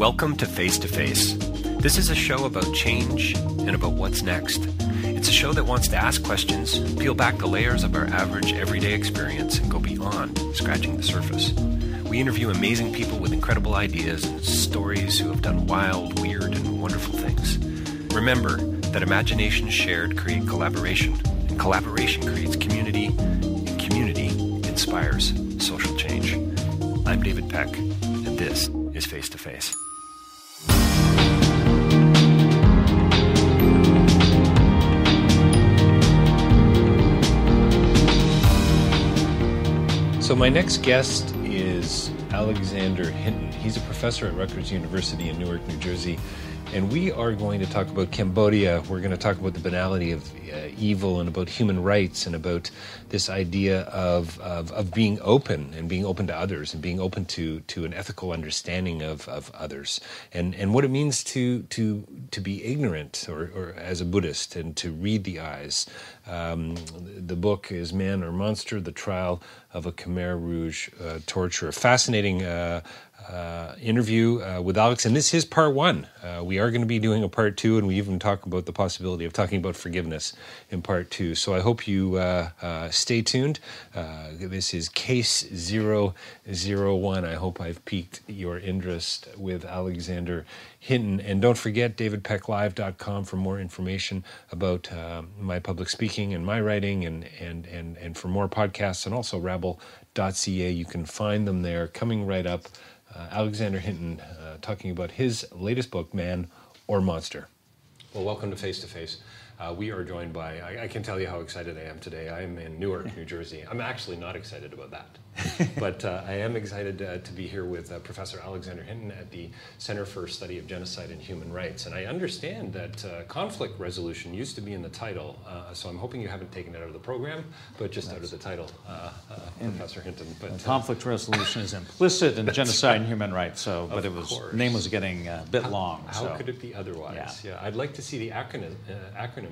Welcome to Face. This is a show about change and about what's next. It's a show that wants to ask questions, peel back the layers of our average everyday experience, and go beyond scratching the surface. We interview amazing people with incredible ideas and stories who have done wild, weird, and wonderful things. Remember that imagination shared creates collaboration, and collaboration creates community, and community inspires social change. I'm David Peck, and this is Face to Face. So my next guest is Alexander Hinton. He's a professor at Rutgers University in Newark, New Jersey. And we are going to talk about Cambodia. We're going to talk about the banality of evil and about human rights and about this idea of being open and being open to others and being open to an ethical understanding of others and what it means to be ignorant or as a Buddhist and to read the eyes. The book is Man or Monster, The Trial of a Khmer Rouge Torturer. Fascinating interview with Alex, and this is part one. We are going to be doing a part two, and we even talk about the possibility of talking about forgiveness in part two. So I hope you stay tuned. This is case 001. I hope I've piqued your interest with Alexander Hinton. And don't forget davidpecklive.com for more information about my public speaking and my writing and for more podcasts, and also rabble.ca. You can find them there. Coming right up, Alexander Hinton talking about his latest book, Man or Monster. Well, welcome to Face to Face. We are joined by, I can tell you how excited I am today. I'm in Newark, New Jersey. I'm actually not excited about that, but I am excited to be here with Professor Alexander Hinton at the Center for Study of Genocide and Human Rights. And I understand that conflict resolution used to be in the title, so I'm hoping you haven't taken it out of the program, but just out of the title, Professor Hinton. But conflict resolution is implicit in genocide and human rights, so but it was course. Name was getting a bit long. How could it be otherwise? Yeah, I'd like to see the acronym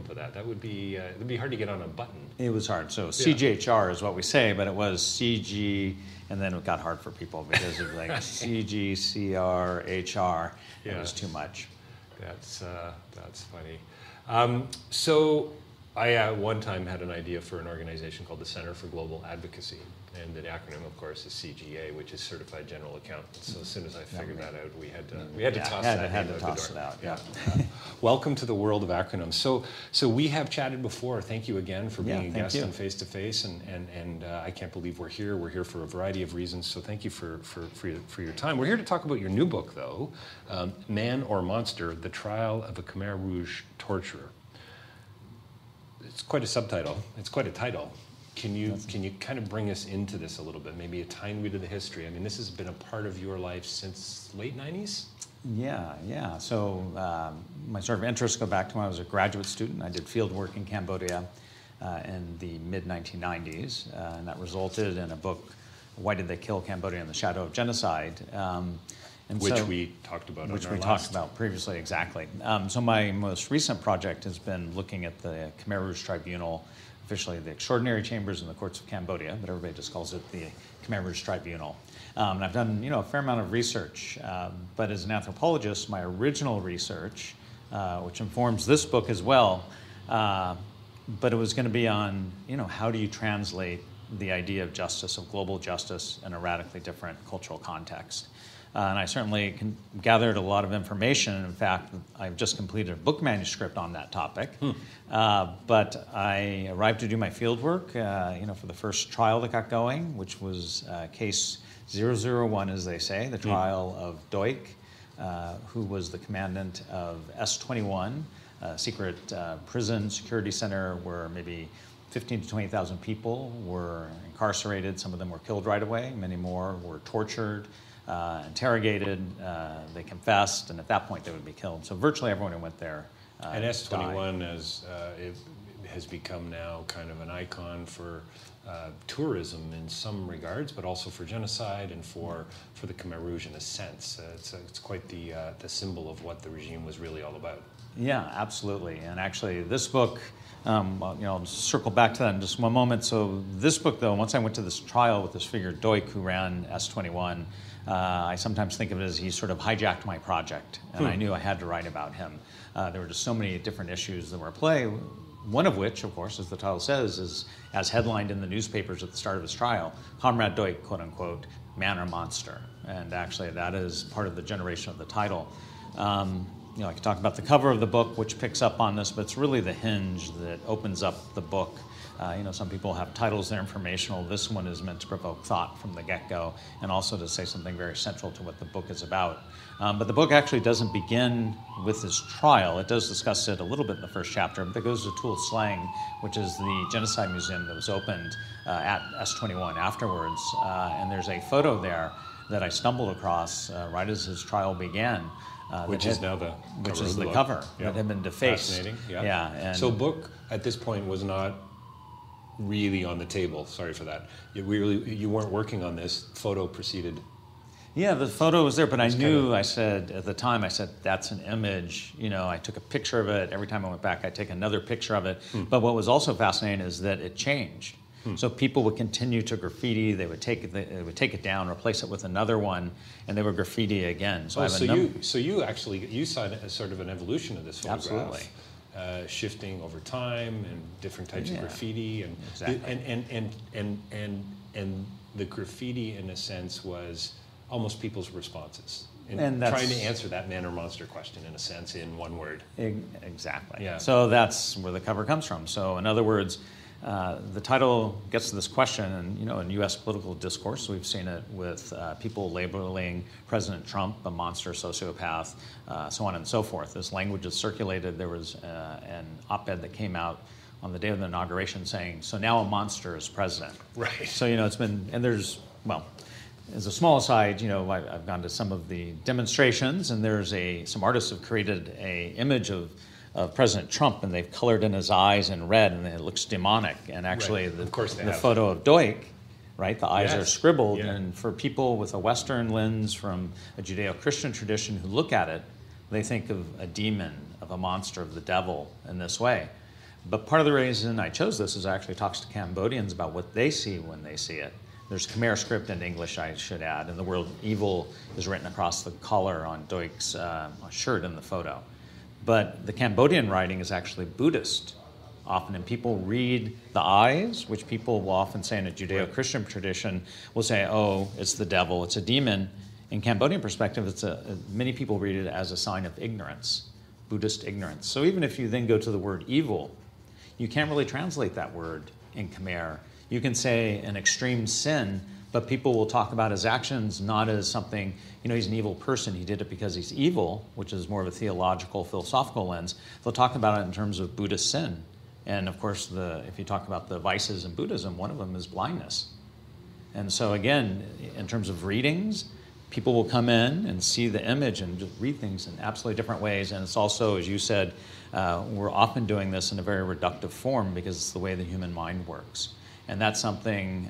for that. That would be it would be hard to get on a button. It was hard. So CGHR is what we say, but it was CG, and then it got hard for people because of like CG, CR, HR. Yeah. It was too much. That's funny. So I one time had an idea for an organization called the Center for Global Advocacy, and the acronym, of course, is CGA, which is Certified General Accountant. So as soon as I figured that out, we had to toss that out. Yeah. Welcome to the world of acronyms. So we have chatted before. Thank you again for being a guest on Face to Face, and I can't believe we're here. We're here for a variety of reasons. So thank you for your time. We're here to talk about your new book, though, Man or Monster: The Trial of a Khmer Rouge Torturer. It's quite a subtitle. It's quite a title. Can you kind of bring us into this a little bit? Maybe a tiny bit of the history. I mean, this has been a part of your life since late 90s? Yeah. So my sort of interests go back to when I was a graduate student. I did field work in Cambodia in the mid-1990s, and that resulted in a book, Why Did They Kill Cambodia in the Shadow of Genocide? Which we talked about previously, exactly. So my most recent project has been looking at the Khmer Rouge Tribunal, officially the Extraordinary Chambers in the Courts of Cambodia, but everybody just calls it the Khmer Rouge Tribunal. And I've done a fair amount of research, but as an anthropologist, my original research, which informs this book as well, but it was going to be on how do you translate the idea of justice, of global justice, in a radically different cultural context. And I certainly gathered a lot of information. In fact, I've just completed a book manuscript on that topic. But I arrived to do my field work, for the first trial that got going, which was case 001, as they say, the trial of Duch, who was the commandant of S21, a secret prison security center where maybe 15,000 to 20,000 people were incarcerated. Some of them were killed right away. Many more were tortured, interrogated, they confessed, and at that point they would be killed. So virtually everyone who went there and S21 died. It has become now kind of an icon for tourism in some regards, but also for genocide and for the Khmer Rouge in a sense. It's quite the symbol of what the regime was really all about. Yeah, absolutely. And actually this book, I'll circle back to that in just one moment. So this book, though, once I went to this trial with this figure Duch, who ran S21, I sometimes think of it as he sort of hijacked my project, and I knew I had to write about him. There were just so many different issues that were at play, one of which, of course, as the title says, is as headlined in the newspapers at the start of his trial, Comrade Duch, quote unquote, Man or Monster. And actually that is part of the generation of the title. You know, I could talk about the cover of the book, which picks up on this, but it's really the hinge that opens up the book. You know, some people have titles that are informational. This one is meant to provoke thought from the get-go and also to say something very central to what the book is about. But the book actually doesn't begin with his trial. It does discuss it a little bit in the first chapter, but it goes to Toul Sleng, which is the genocide museum that was opened at S21 afterwards. And there's a photo there that I stumbled across right as his trial began. Which is now the cover. Which is the cover that had been defaced. Fascinating, yeah. And so book at this point was not really on the table. Sorry for that. You weren't working on this. Photo preceded. Yeah, the photo was there, but I knew, I said, at the time, I said, that's an image. You know, I took a picture of it. Every time I went back, I'd take another picture of it. But what was also fascinating is that it changed. So people would continue to graffiti. They would take it down, replace it with another one, and they would graffiti again. So, you saw a sort of an evolution of this photograph, absolutely, shifting over time and different types of graffiti, and exactly. and the graffiti in a sense was almost people's responses. And trying to answer that man or monster question in a sense in one word. Exactly. Yeah. So that's where the cover comes from. So in other words. The title gets to this question, and you know, in U.S. political discourse, we've seen it with people labeling President Trump a monster, sociopath, so on and so forth. This language is circulated. There was an op-ed that came out on the day of the inauguration saying, "So now a monster is president." Right. So you know, it's been, and there's well. As a small aside, you know, I've gone to some of the demonstrations, and there's some artists have created an image of President Trump, and they've colored in his eyes in red, and it looks demonic. And actually, the photo of Duch, right, the eyes are scribbled. Yeah. And for people with a Western lens from a Judeo-Christian tradition who look at it, they think of a demon, of a monster, of the devil in this way. But part of the reason I chose this is I actually talked to Cambodians about what they see when they see it. There's Khmer script and English, I should add, and the word evil is written across the collar on Duch's shirt in the photo. But the Cambodian writing is actually Buddhist often, and people read the eyes, which people will often say in a Judeo-Christian tradition will say, oh, it's the devil, it's a demon. In Cambodian perspective, many people read it as a sign of ignorance, Buddhist ignorance. So even if you then go to the word evil, you can't really translate that word in Khmer. You can say an extreme sin, but people will talk about his actions not as something, you know, he's an evil person, he did it because he's evil, which is more of a theological, philosophical lens. They'll talk about it in terms of Buddhist sin. And of course, if you talk about the vices in Buddhism, one of them is blindness. And so again, in terms of readings, people will come in and see the image and just read things in absolutely different ways. And it's also, as you said, we're often doing this in a very reductive form because it's the way the human mind works. And that's something,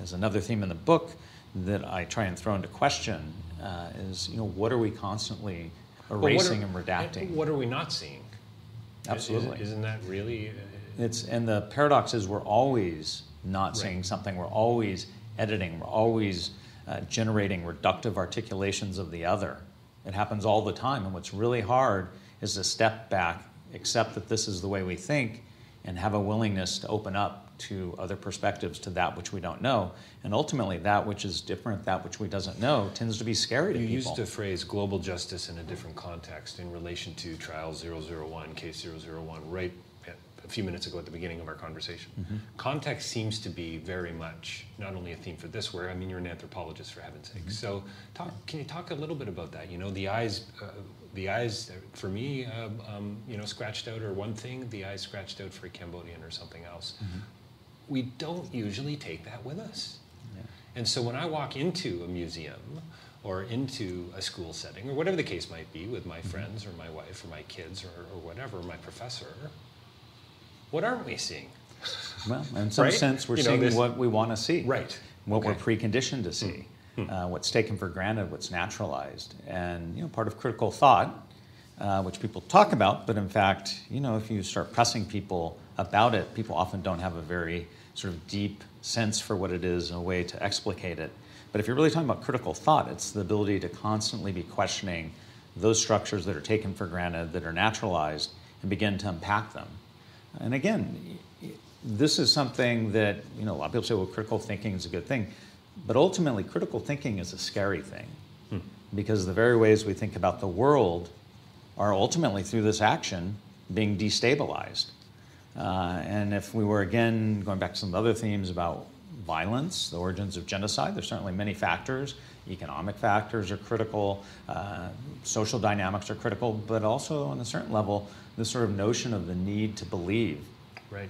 is another theme in the book that I try and throw into question, is, you know, what are we constantly erasing and redacting? What are we not seeing? Absolutely. Isn't that really... And the paradox is we're always not seeing something. We're always editing. We're always generating reductive articulations of the other. It happens all the time. And what's really hard is to step back, accept that this is the way we think, and have a willingness to open up to other perspectives, to that which we don't know. And ultimately, that which is different, that which we doesn't know, tends to be scary to people. You used the phrase global justice in a different context in relation to trial 001, case 001, right a few minutes ago at the beginning of our conversation. Mm-hmm. Context seems to be very much not only a theme for this work, I mean, you're an anthropologist, for heaven's sake. Mm-hmm. So can you talk a little bit about that? You know, the eyes for me, you know, scratched out are one thing, the eyes scratched out for a Cambodian or something else. Mm-hmm. We don't usually take that with us. Yeah. And so when I walk into a museum or into a school setting or whatever the case might be with my friends or my wife or my kids or whatever, my professor, what aren't we seeing? Well, in some sense, we're seeing what we want to see. Right. What we're preconditioned to see, what's taken for granted, what's naturalized. And, you know, part of critical thought, which people talk about, but in fact, you know, if you start pressing people about it, people often don't have a very sort of deep sense for what it is and a way to explicate it. But if you're really talking about critical thought, it's the ability to constantly be questioning those structures that are taken for granted, that are naturalized, and begin to unpack them. And again, this is something that, you know, a lot of people say, well, critical thinking is a good thing. But ultimately, critical thinking is a scary thing, because the very ways we think about the world are ultimately, through this action, being destabilized. And if we were, again, going back to some of the other themes about violence, the origins of genocide, there's certainly many factors. Economic factors are critical, social dynamics are critical, but also on a certain level, this sort of notion of the need to believe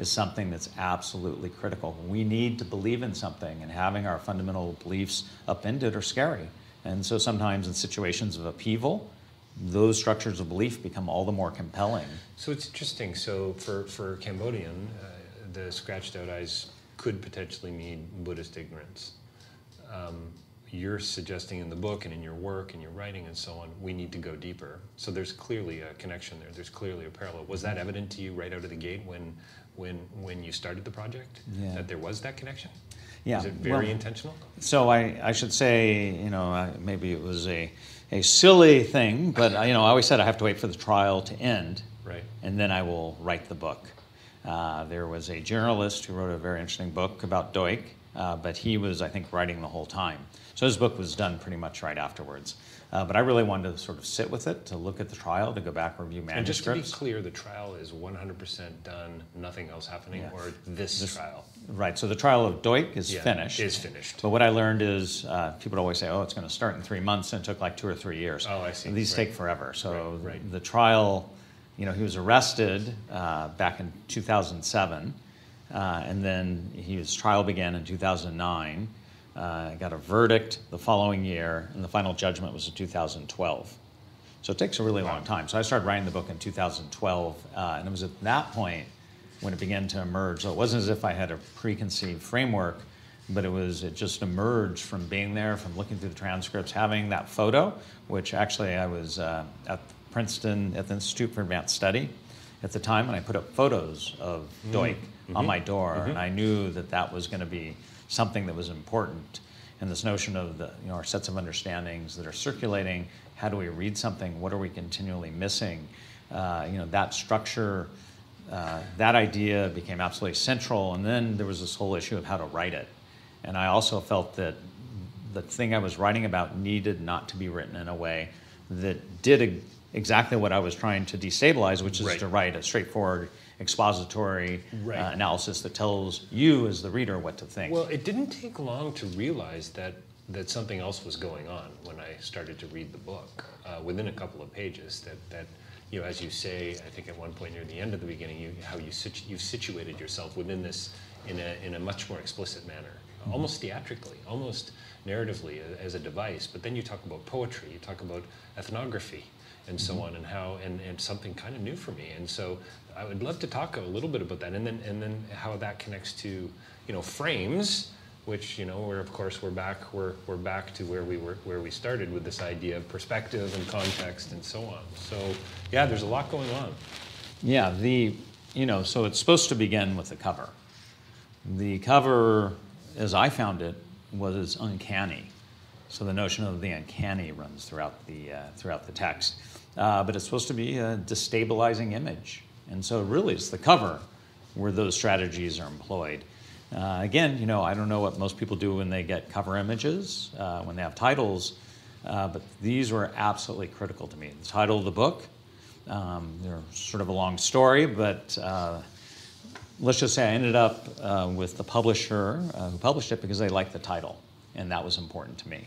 is something that's absolutely critical. We need to believe in something, and having our fundamental beliefs upended are scary. And so sometimes in situations of upheaval, those structures of belief become all the more compelling. So it's interesting. So for Cambodian, the scratched out eyes could potentially mean Buddhist ignorance. You're suggesting in the book and in your work and your writing and so on, we need to go deeper. So there's clearly a connection there. There's clearly a parallel. Was that evident to you right out of the gate when you started the project, that there was that connection? Yeah. Is it very intentional? So I should say, you know, maybe it was a silly thing, but you know, I always said I have to wait for the trial to end, and then I will write the book. There was a journalist who wrote a very interesting book about Duch, but he was, I think, writing the whole time. So his book was done pretty much right afterwards. But I really wanted to sort of sit with it, to look at the trial, to go back, review manuscripts. And just to be clear, the trial is 100% done, nothing else happening, or this trial? Right, so the trial of Duch is finished. Is finished. But what I learned is people always say, oh, it's going to start in 3 months, and it took like 2 or 3 years. Oh, I see. And these take forever. So the trial, you know, he was arrested back in 2007, and then his trial began in 2009. Got a verdict the following year, and the final judgment was in 2012. So it takes a really long time. So I started writing the book in 2012, and it was at that point when it began to emerge. So it wasn't as if I had a preconceived framework, but it just emerged from being there, from looking through the transcripts, having that photo, which actually I was at Princeton at the Institute for Advanced Study at the time, and I put up photos of Duch on my door, and I knew that was going to be something that was important. And this notion of our sets of understandings that are circulating, how do we read something, what are we continually missing? That structure, that idea became absolutely central. And then there was this whole issue of how to write it. And I also felt that the thing I was writing about needed not to be written in a way that did exactly what I was trying to destabilize, which is to write a straightforward expository analysis that tells you as the reader what to think. Well, it didn't take long to realize that something else was going on when I started to read the book. Within a couple of pages, that you know, as you say, I think at one point near the end of the beginning, you've situated yourself within this in a much more explicit manner, almost theatrically, almost narratively as a device. But then you talk about poetry, you talk about ethnography, and so on, and how, and something kind of new for me. And so I would love to talk a little bit about that, and then how that connects to, you know, frames, which, you know, we're back to where we started with this idea of perspective and context and so on. So yeah, there's a lot going on. Yeah, so it's supposed to begin with the cover. The cover, as I found it, was uncanny. So the notion of the uncanny runs throughout the text, but it's supposed to be a destabilizing image. And so really it's the cover where those strategies are employed. Again, you know, I don't know what most people do when they get cover images, when they have titles, but these were absolutely critical to me. The title of the book, they're sort of a long story, but let's just say I ended up with the publisher who published it because they liked the title, and that was important to me.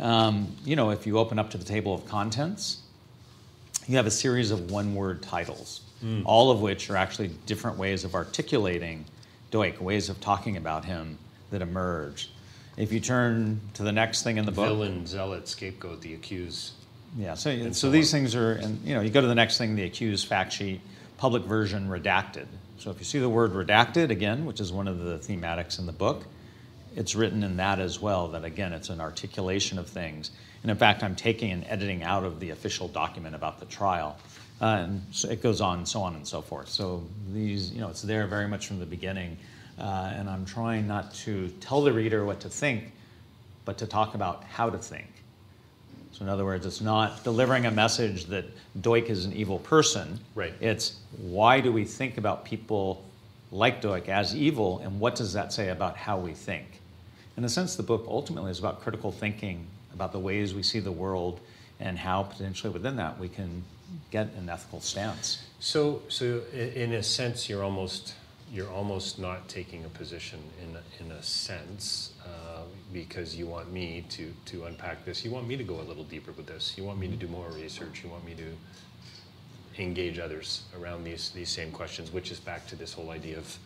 If you open up to the table of contents, you have a series of one-word titles. All of which are actually different ways of articulating Duch, ways of talking about him that emerged. If you turn to the next thing in the book, villain, zealot, scapegoat, the accused. Yeah, so these things are, and you know, you go to the next thing, the accused fact sheet, public version redacted. So if you see the word redacted again, which is one of the thematics in the book, it's written in that as well, that again, it's an articulation of things. And in fact, I'm taking and editing out of the official document about the trial. And so it goes on and so forth. So these, you know, it's there very much from the beginning, and I'm trying not to tell the reader what to think, but to talk about how to think. So in other words, it's not delivering a message that Duch is an evil person. Right. It's why do we think about people like Duch as evil, and what does that say about how we think? In a sense, the book ultimately is about critical thinking, about the ways we see the world and how potentially within that we can get an ethical stance. So in a sense, you're almost not taking a position in a sense, because you want me to unpack this. You want me to go a little deeper with this. You want me to do more research. You want me to engage others around these same questions, which is back to this whole idea of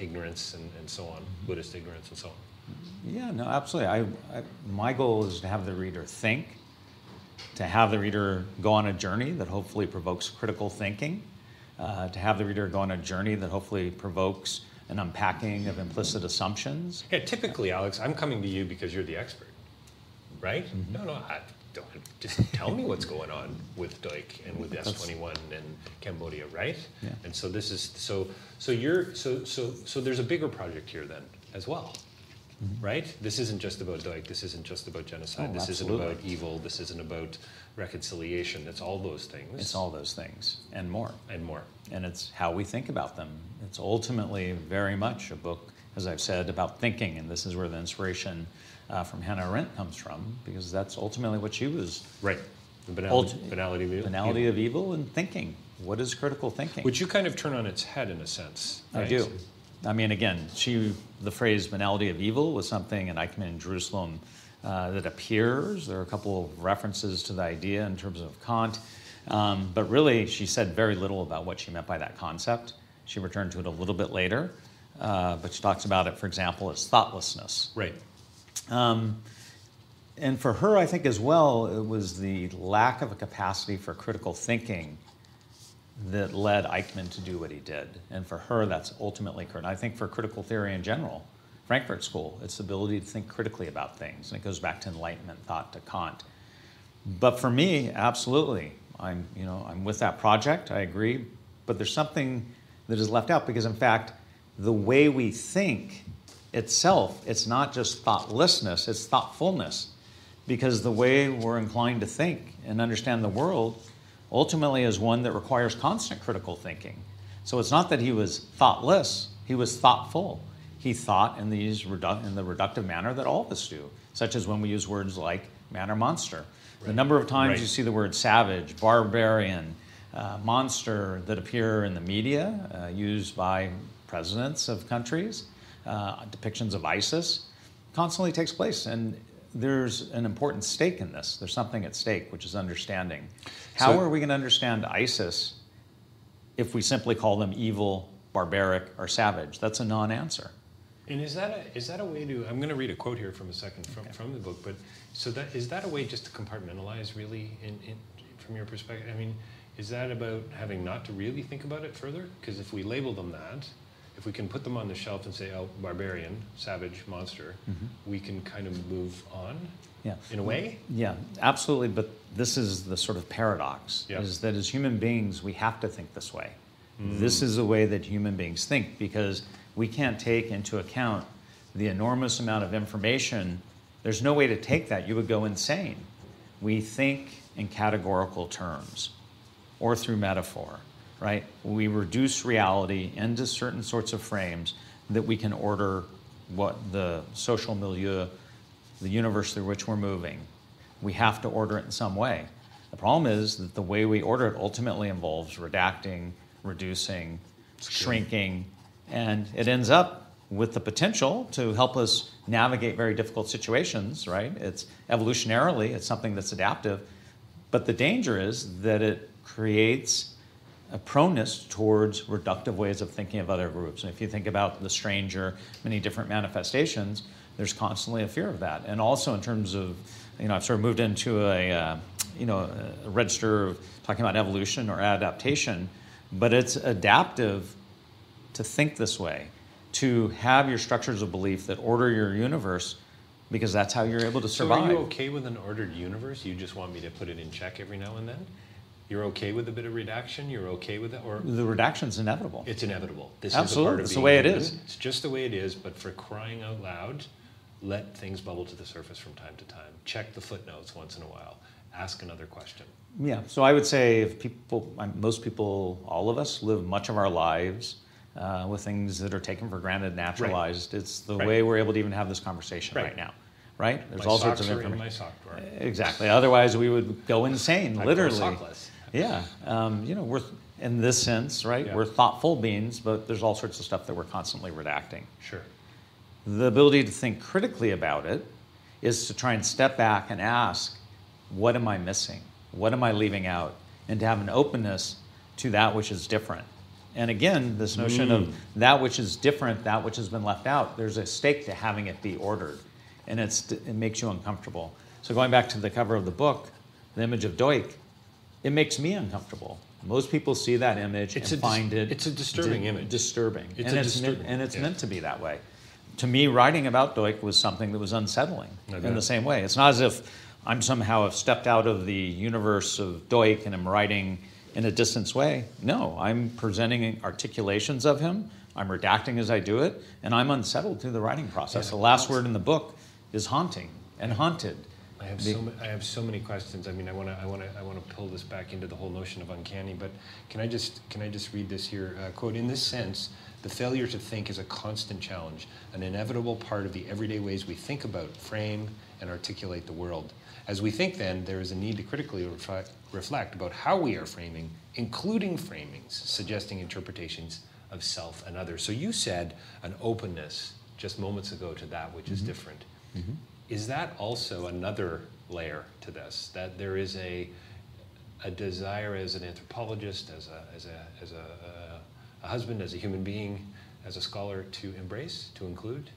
ignorance and so on, Buddhist ignorance and so on. Yeah, no, absolutely. My goal is to have the reader think, to have the reader go on a journey that hopefully provokes critical thinking, to have the reader go on a journey that hopefully provokes an unpacking of implicit assumptions. Yeah, typically, Alex, I'm coming to you because you're the expert, right? Mm-hmm. No, don't, just tell me what's going on with Duch and with S21 and Cambodia, right? Yeah. And so this is so there's a bigger project here then as well. Right? This isn't just about Duch, this isn't just about genocide, this absolutely. Isn't about evil, this isn't about reconciliation, it's all those things. It's all those things, and more. And more. And it's how we think about them. It's ultimately very much a book, as I've said, about thinking, and this is where the inspiration from Hannah Arendt comes from, because that's ultimately what she was. Right. The banality of evil. Banality of evil and thinking. What is critical thinking? Which you kind of turn on its head in a sense. Right? I do. I mean, again, the phrase banality of evil was something in Eichmann in Jerusalem that appears. There are a couple of references to the idea in terms of Kant. But really, she said very little about what she meant by that concept. She returned to it a little bit later. But she talks about it, for example, as thoughtlessness. Right. And for her, I think as well, it was the lack of a capacity for critical thinking that led Eichmann to do what he did. And for her, that's ultimately current. I think for critical theory in general, Frankfurt School, its ability to think critically about things. And it goes back to Enlightenment thought, to Kant. But for me, absolutely, I'm with that project, I agree. But there's something that is left out because, in fact, the way we think itself, it's not just thoughtlessness, it's thoughtfulness. Because the way we're inclined to think and understand the world ultimately is one that requires constant critical thinking. So it's not that he was thoughtless, he was thoughtful. He thought in the reductive manner that all of us do, such as when we use words like man or monster. Right. The number of times you see the word savage, barbarian, monster that appear in the media, used by presidents of countries, depictions of ISIS, constantly takes place. And there's an important stake in this. There's something at stake, which is understanding. How are we going to understand ISIS if we simply call them evil, barbaric, or savage? That's a non-answer. And is that a way to? I'm going to read a quote here from a second from the book. But so that is that a way just to compartmentalize, really, in from your perspective? I mean, is that about having not to really think about it further? Because if we label them that, if we can put them on the shelf and say, oh, barbarian, savage, monster, we can kind of move on in a way? Yeah, absolutely. But this is the sort of paradox, is that as human beings, we have to think this way. This is the way that human beings think because we can't take into account the enormous amount of information. There's no way to take that. You would go insane. We think in categorical terms or through metaphor. Right? We reduce reality into certain sorts of frames that we can order what the social milieu, the universe through which we're moving. We have to order it in some way. The problem is that the way we order it ultimately involves redacting, reducing, shrinking, and it ends up with the potential to help us navigate very difficult situations, right? It's evolutionarily, it's something that's adaptive, but the danger is that it creates a proneness towards reductive ways of thinking of other groups. And if you think about the stranger, many different manifestations, there's constantly a fear of that. And also in terms of, I've sort of moved into a register of talking about evolution or adaptation, but it's adaptive to think this way, to have your structures of belief that order your universe because that's how you're able to survive. So are you okay with an ordered universe? You just want me to put it in check every now and then? You're okay with a bit of redaction? You're okay with that? Or the redaction's inevitable. It's inevitable. This is a part of it. Absolutely. It's the way it is. It's just the way it is, but for crying out loud, let things bubble to the surface from time to time. Check the footnotes once in a while. Ask another question. Yeah, so I would say if people, most people, all of us, live much of our lives with things that are taken for granted, naturalized. Right. It's the way we're able to even have this conversation right now. Right? There's all sorts of information. My socks are in my sock drawer. Exactly. Otherwise, we would go insane, literally. Sockless. Yeah. You know, we're in this sense, right? Yeah. We're thoughtful beings, but there's all sorts of stuff that we're constantly redacting. Sure. The ability to think critically about it is to try and step back and ask, what am I missing? What am I leaving out? And to have an openness to that which is different. And again, this notion of that which is different, that which has been left out, there's a stake to having it be ordered. And it makes you uncomfortable. So going back to the cover of the book, the image of Duch, it makes me uncomfortable. Most people see that image and find it... It's a disturbing image. Disturbing. It's meant to be that way. To me, writing about Duch was something that was unsettling in the same way. It's not as if I'm somehow have stepped out of the universe of Duch and I'm writing in a distant way. No, I'm presenting articulations of him. I'm redacting as I do it. And I'm unsettled through the writing process. Yeah, the last word in the book is haunting and haunted. I have so many questions. I mean, I want to pull this back into the whole notion of uncanny. But can I just read this here? Quote: "In this sense, the failure to think is a constant challenge, an inevitable part of the everyday ways we think about, frame, and articulate the world. As we think, then, there is a need to critically reflect about how we are framing, including framings suggesting interpretations of self and others." So you said an openness just moments ago to that which is different. Mm-hmm. Is that also another layer to this? That there is a desire as an anthropologist, as a husband, as a human being, as a scholar to embrace, to include?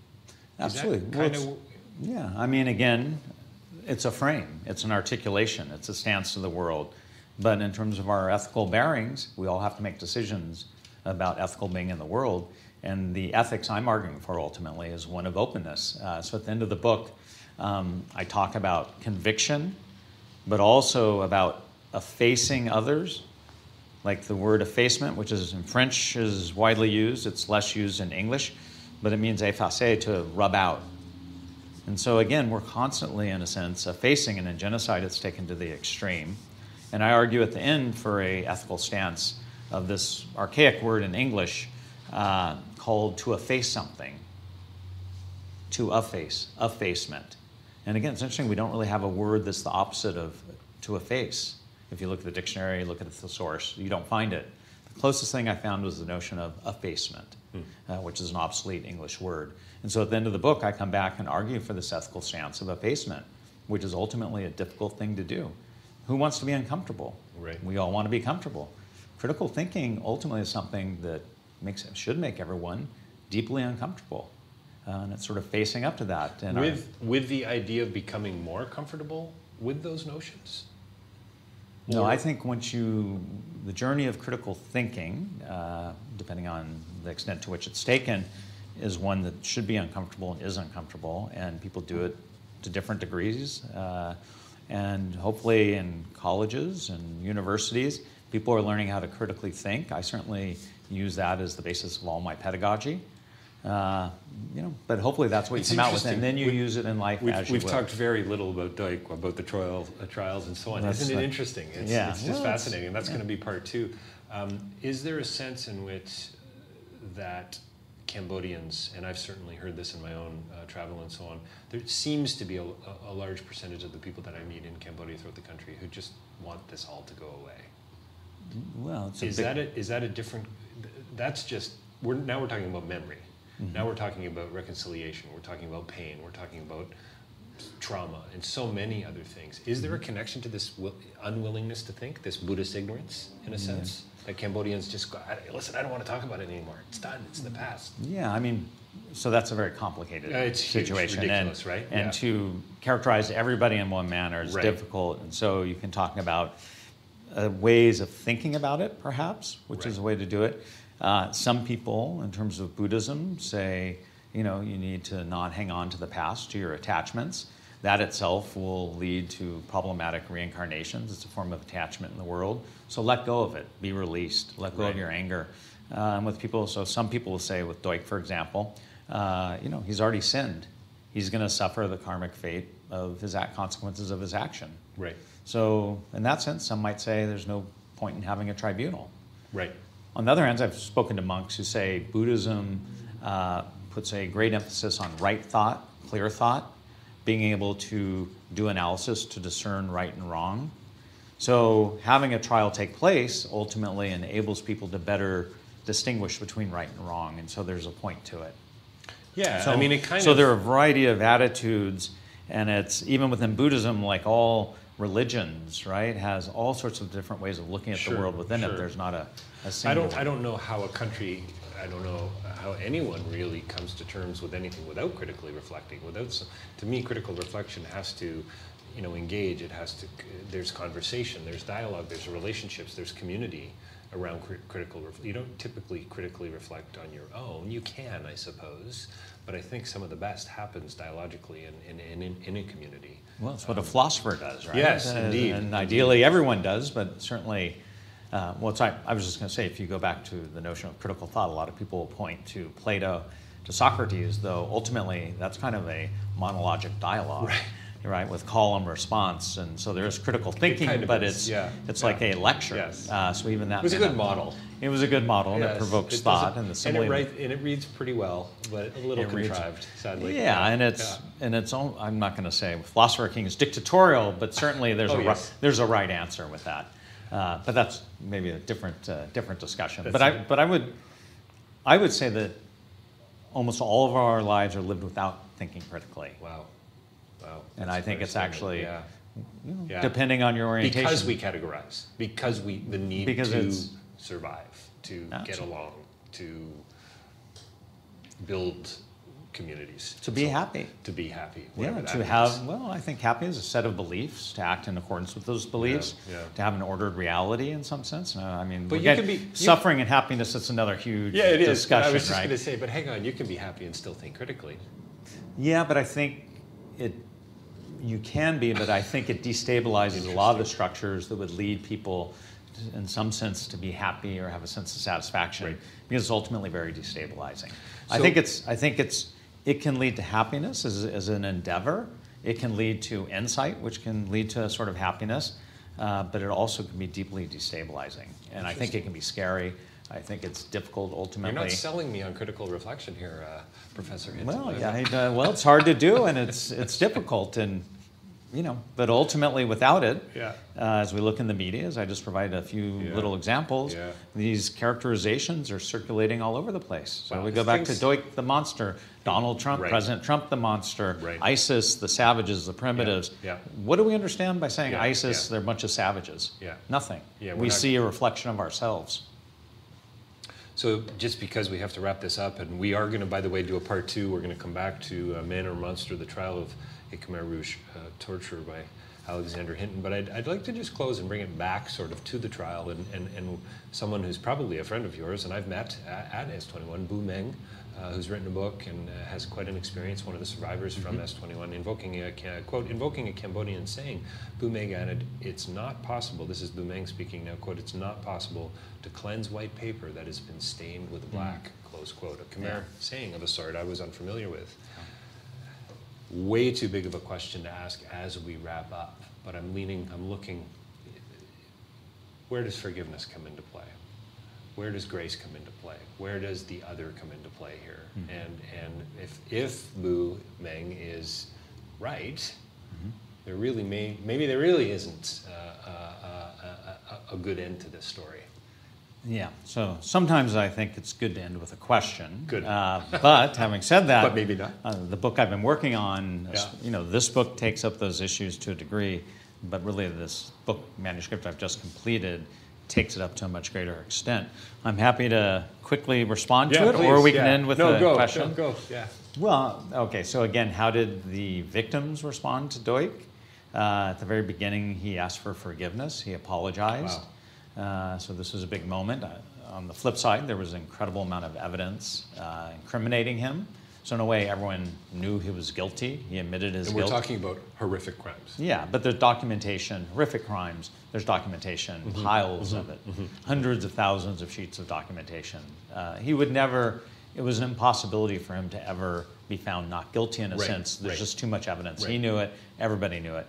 Absolutely. Yeah, I mean, again, it's a frame. It's an articulation. It's a stance to the world. But in terms of our ethical bearings, we all have to make decisions about ethical being in the world. And the ethics I'm arguing for ultimately is one of openness. So at the end of the book, I talk about conviction, but also about effacing others, like the word effacement, which is in French is widely used. It's less used in English, but it means effacer, to rub out. And so again, we're constantly, in a sense, effacing, and in genocide it's taken to the extreme. And I argue at the end for an ethical stance of this archaic word in English called to efface something, to efface, effacement. And again, it's interesting, we don't really have a word that's the opposite of to efface. If you look at the dictionary, look at the thesaurus, you don't find it. The closest thing I found was the notion of effacement, which is an obsolete English word. And so at the end of the book, I come back and argue for this ethical stance of effacement, which is ultimately a difficult thing to do. Who wants to be uncomfortable? Right. We all want to be comfortable. Critical thinking ultimately is something that should make everyone deeply uncomfortable. And it's sort of facing up to that. And with the idea of becoming more comfortable with those notions? No, I think the journey of critical thinking, depending on the extent to which it's taken, is one that should be uncomfortable and is uncomfortable, and people do it to different degrees. And hopefully in colleges and universities, people are learning how to critically think. I certainly use that as the basis of all my pedagogy. But hopefully that's what you come out with, and then you use it in life as you will. We've talked very little about Duch, about the trials and so on. Isn't it interesting? It's just fascinating, and that's going to be part two. Is there a sense in which that Cambodians, and I've certainly heard this in my own travel and so on, there seems to be a large percentage of the people that I meet in Cambodia throughout the country who just want this all to go away? Well, now we're talking about memory. Mm-hmm. Now we're talking about reconciliation. We're talking about pain. We're talking about trauma and so many other things. Is there a connection to this unwillingness to think, this Buddhist ignorance, in a sense, that Cambodians just go, listen, I don't want to talk about it anymore. It's done. It's in the past. Yeah, I mean, so that's a very complicated situation. It's ridiculous, right? And to characterize everybody in one manner is difficult. And so you can talk about ways of thinking about it, perhaps, which is a way to do it. Some people, in terms of Buddhism, say, you need to not hang on to the past, to your attachments. That itself will lead to problematic reincarnations. It's a form of attachment in the world. So let go of it. Be released. Let go of your anger. With people, so some people will say, with Duch, for example, he's already sinned. he's going to suffer the karmic fate of his consequences of his action. Right. So in that sense, some might say there's no point in having a tribunal. Right. On the other hand, I've spoken to monks who say Buddhism puts a great emphasis on right thought, clear thought, being able to do analysis to discern right and wrong. So having a trial take place ultimately enables people to better distinguish between right and wrong, and so there's a point to it. Yeah, so, I mean, it kind of... So there are a variety of attitudes, and it's, even within Buddhism, like all religions, right, has all sorts of different ways of looking at the world within it. There's not a single... I don't know how a country... I don't know how anyone really comes to terms with anything without critically reflecting. To me, critical reflection has to, engage. It has to. There's conversation. There's dialogue. There's relationships. There's community around critical. You don't typically critically reflect on your own. You can, I suppose, but I think some of the best happens dialogically in a community. Well, that's what a philosopher does, right? Yes, indeed. And ideally, everyone does, but certainly. I was just going to say, if you go back to the notion of critical thought, a lot of people point to Plato, to Socrates, though ultimately that's kind of a monologic dialogue, right? With call and response, and so there is critical thinking, but it's like a lecture. Yes. So even that was a good model. It was a good model, and it provokes thought and the simile. And it reads pretty well, but a little contrived, sadly. Yeah, and it's all, I'm not going to say philosopher king is dictatorial, but certainly there's there's a right answer with that. But that's maybe a different discussion. I would say that almost all of our lives are lived without thinking critically. Wow. And I think it's actually depending on your orientation. Because we categorize, because we the need because to survive, to get along, to build communities, to be happy, I think happy is a set of beliefs, to act in accordance with those beliefs, to have an ordered reality in some sense. Suffering and happiness, that's another huge discussion. I was just going to say, but hang on, you can be happy and still think critically. Yeah, but I think you can be, but I think it destabilizes a lot of the structures that would lead people in some sense to be happy or have a sense of satisfaction, because it's ultimately very destabilizing. It can lead to happiness as an endeavor. It can lead to insight, which can lead to a sort of happiness, but it also can be deeply destabilizing. And I think it can be scary. I think it's difficult ultimately. You're not selling me on critical reflection here, Professor Hinton. Well, it's hard to do, and it's difficult, and but ultimately without it, as we look in the media, as I just provided a few little examples, these characterizations are circulating all over the place. So we go back to Duch the monster, Donald Trump, President Trump the monster, ISIS, the savages, the primitives. Yeah. What do we understand by saying ISIS, they're a bunch of savages? Yeah. Nothing. Yeah, we see a reflection of ourselves. So just because we have to wrap this up, and we are going to, by the way, do a part two, we're going to come back to Man or Monster, the trial of Khmer Rouge torture by Alexander Hinton. But I'd like to just close and bring it back sort of to the trial and someone who's probably a friend of yours and I've met at S21, Bu Meng, who's written a book and has quite an experience, one of the survivors from S21, invoking a Cambodian saying. Bu Meng added, "It's not possible," this is Bu Meng speaking now, quote, "it's not possible to cleanse white paper that has been stained with black," close quote, a Khmer saying of a sort I was unfamiliar with. Way too big of a question to ask as we wrap up, but I'm looking, where does forgiveness come into play? Where does grace come into play? Where does the other come into play here? Mm-hmm. And if Bu Meng is right, there really maybe there really isn't a good end to this story. Yeah, so sometimes I think it's good to end with a question. Good. But having said that, but maybe not. The book I've been working on, this book takes up those issues to a degree, but really this book manuscript I've just completed takes it up to a much greater extent. I'm happy to quickly respond to it, please, or we can end with a question. Go. Yeah. Well, okay, so again, how did the victims respond to Duch? At the very beginning, he asked for forgiveness. He apologized. Wow. So this was a big moment. On the flip side, there was an incredible amount of evidence incriminating him. So in a way, everyone knew he was guilty. He admitted his guilt. And we're talking about horrific crimes. Yeah, but there's documentation, horrific crimes. There's documentation, piles of it, hundreds of thousands of sheets of documentation. It was an impossibility for him to ever be found not guilty in a sense. There's just too much evidence. He knew it. Everybody knew it.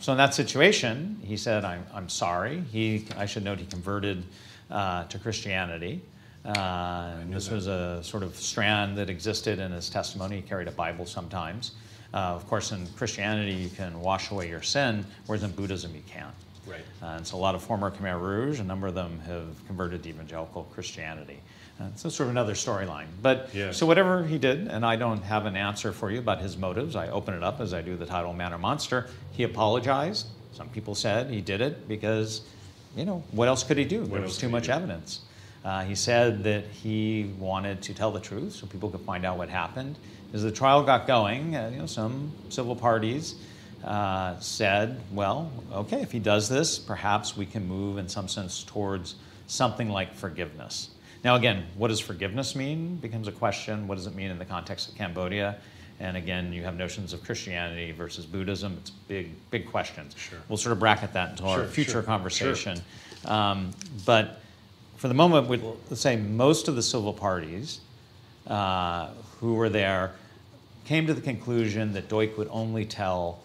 So in that situation, he said, I'm sorry. I should note he converted to Christianity. And this was a sort of strand that existed in his testimony. He carried a Bible sometimes. Of course, in Christianity, you can wash away your sin, whereas in Buddhism, you can't. Right. And so a lot of former Khmer Rouge, a number of them have converted to evangelical Christianity. So sort of another storyline. But so whatever he did, and I don't have an answer for you about his motives. I open it up as I do the title Man or Monster. He apologized. Some people said he did it because, you know, what else could he do? There was too much evidence. He said that he wanted to tell the truth so people could find out what happened. As the trial got going, you know, some civil parties said, well, okay, if he does this, perhaps we can move in some sense towards something like forgiveness. Now, again, what does forgiveness mean becomes a question. What does it mean in the context of Cambodia? And again, you have notions of Christianity versus Buddhism. It's big questions. Sure. We'll sort of bracket that into our future conversation. Sure. But for the moment, let's say most of the civil parties who were there came to the conclusion that Duch would only tell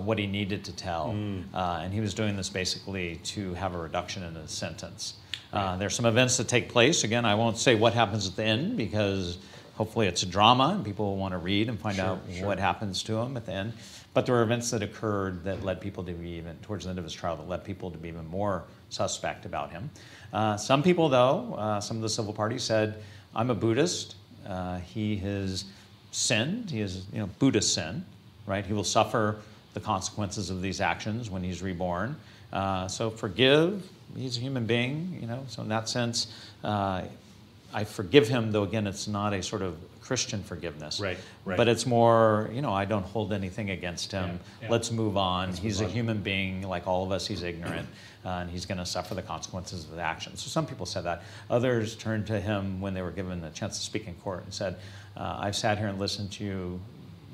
what he needed to tell. And he was doing this basically to have a reduction in his sentence. There's some events that take place. Again, I won't say what happens at the end because hopefully it's a drama and people will want to read and find out what happens to him at the end. But there were events that occurred that led people to be even, towards the end of his trial, that led people to be even more suspect about him. Some people, though, some of the civil party said, I'm a Buddhist. He has sinned. He is, you know, Buddhist sin, right? He will suffer the consequences of these actions when he's reborn. So forgive. He's a human being, you know, so in that sense, I forgive him, though, again, it's not a sort of Christian forgiveness. Right. But it's more, you know, I don't hold anything against him. Yeah. Let's move on. He's a human being like all of us. He's ignorant, and he's going to suffer the consequences of his actions. So some people said that. Others turned to him when they were given the chance to speak in court and said, I've sat here and listened to you.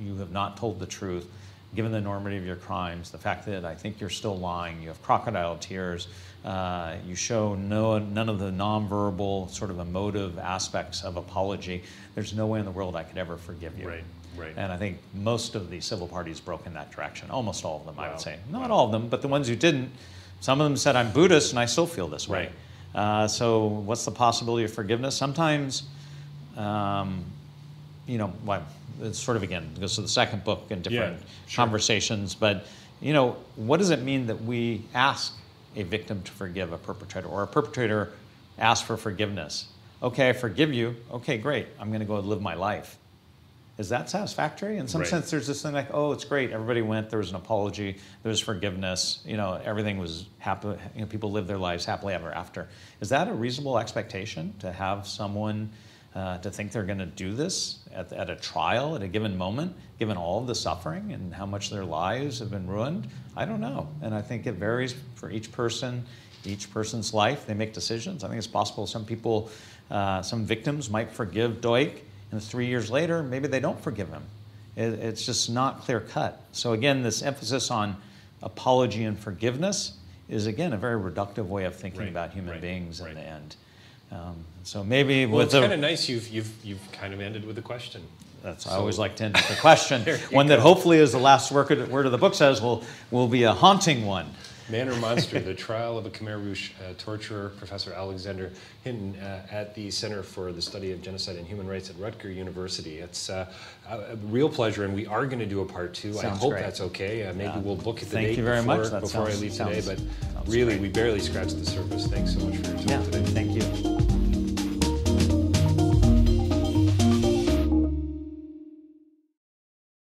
You have not told the truth. Given the enormity of your crimes, the fact that I think you're still lying, you have crocodile tears, you show none of the nonverbal sort of emotive aspects of apology. There's no way in the world I could ever forgive you. Right. And I think most of the civil parties broke in that direction. Almost all of them, I would say. Not all of them, but the ones who didn't. Some of them said, I'm Buddhist and I still feel this way. So what's the possibility of forgiveness? Sometimes, you know, it's sort of, again, goes to the second book and different conversations, but, you know, what does it mean that we ask a victim to forgive a perpetrator, or a perpetrator asks for forgiveness? Okay, I forgive you. Okay, great. I'm going to go live my life. Is that satisfactory? In some sense, there's this thing like, oh, it's great. Everybody went. There was an apology. There was forgiveness. You know, everything was happy. You know, people lived their lives happily ever after. Is that a reasonable expectation to have someone to think they're going to do this at a trial, at a given moment, given all of the suffering and how much their lives have been ruined? I don't know. And I think it varies for each person's life. They make decisions. I think it's possible some people, some victims might forgive Duch, and 3 years later, maybe they don't forgive him. It's just not clear cut. So again, this emphasis on apology and forgiveness is, again, a very reductive way of thinking about human beings in the end. So maybe it's kind of nice you've kind of ended with a question. I always like to end with a question, one that hopefully, as the last word of the book says, will be a haunting one. Man or Monster: The Trial of a Khmer Rouge Torturer, Professor Alexander Hinton at the Center for the Study of Genocide and Human Rights at Rutgers University. It's a real pleasure, and we are going to do a part two. Sounds I hope great. That's okay. Maybe we'll book it the day before I leave today, but really, we barely scratched the surface. Thanks so much for your time today. Thank you.